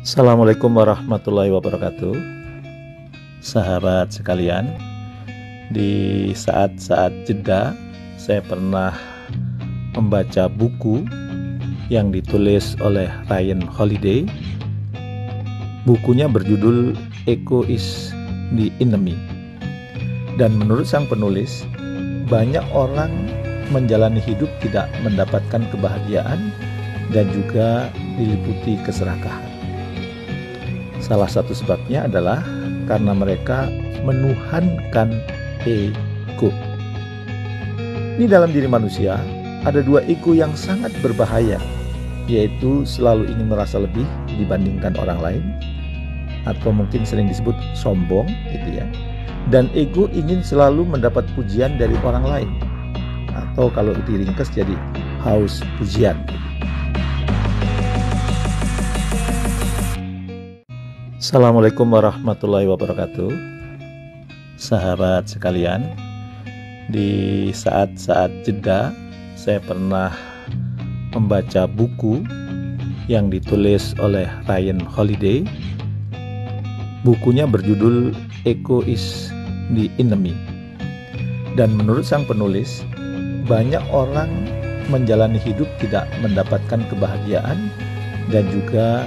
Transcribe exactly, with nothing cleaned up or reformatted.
Assalamualaikum warahmatullahi wabarakatuh. Sahabat sekalian, di saat-saat jeda saya pernah membaca buku yang ditulis oleh Ryan Holiday. Bukunya berjudul Ego is the Enemy. Dan menurut sang penulis, banyak orang menjalani hidup tidak mendapatkan kebahagiaan dan juga diliputi keserakahan. Salah satu sebabnya adalah karena mereka menuhankan ego. Di dalam diri manusia ada dua ego yang sangat berbahaya, yaitu selalu ingin merasa lebih dibandingkan orang lain, atau mungkin sering disebut sombong gitu ya. Dan ego ingin selalu mendapat pujian dari orang lain, atau kalau diringkas jadi haus pujian. Assalamualaikum warahmatullahi wabarakatuh. Sahabat sekalian, di saat-saat jeda saya pernah membaca buku yang ditulis oleh Ryan Holiday. Bukunya berjudul Ego is the Enemy. Dan menurut sang penulis, banyak orang menjalani hidup tidak mendapatkan kebahagiaan dan juga